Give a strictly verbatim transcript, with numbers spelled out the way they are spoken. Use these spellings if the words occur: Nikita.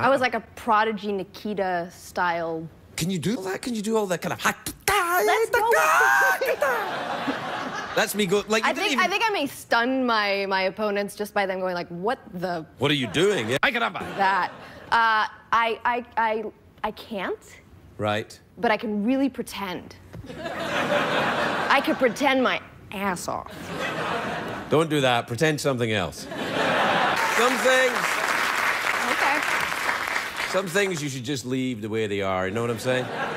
Wow. I was like a prodigy Nikita style. Can you do that? Can you do all that kind of... Let's go. That's me go. Like, I think even... I think I may stun my my opponents just by them going like, "What the? What are you doing?" Yeah. I can that. Uh, I I I I can't. Right. But I can really pretend. I could pretend my ass off. Don't do that. Pretend something else. Some things. Okay. Some things you should just leave the way they are. You know what I'm saying?